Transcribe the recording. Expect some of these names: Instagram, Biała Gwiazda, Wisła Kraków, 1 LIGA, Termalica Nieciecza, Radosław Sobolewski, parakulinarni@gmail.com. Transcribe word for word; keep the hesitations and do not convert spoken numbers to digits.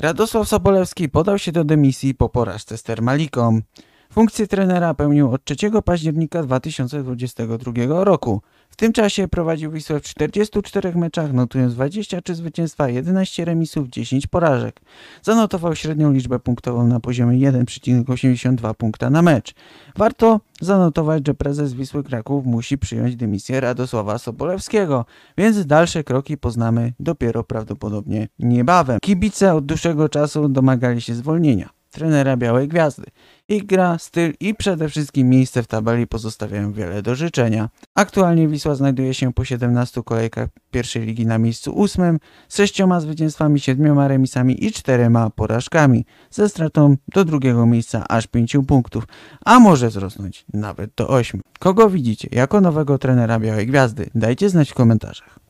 Radosław Sobolewski podał się do dymisji po porażce z Termaliką. Funkcję trenera pełnił od trzeciego października dwa tysiące dwudziestego drugiego roku. W tym czasie prowadził Wisłę w czterdziestu czterech meczach, notując dwadzieścia trzy zwycięstwa, jedenaście remisów, dziesięć porażek. Zanotował średnią liczbę punktową na poziomie jeden przecinek osiemdziesiąt dwa punkta na mecz. Warto zanotować, że prezes Wisły Kraków musi przyjąć dymisję Radosława Sobolewskiego, więc dalsze kroki poznamy dopiero prawdopodobnie niebawem. Kibice od dłuższego czasu domagali się zwolnienia trenera Białej Gwiazdy. Ich gra, styl i przede wszystkim miejsce w tabeli pozostawiają wiele do życzenia. Aktualnie Wisła znajduje się po siedemnastu kolejkach pierwszej ligi na miejscu ósmym, z sześcioma zwycięstwami, siedmioma remisami i czterema porażkami, ze stratą do drugiego miejsca aż pięciu punktów, a może wzrosnąć nawet do ośmiu. Kogo widzicie jako nowego trenera Białej Gwiazdy? Dajcie znać w komentarzach.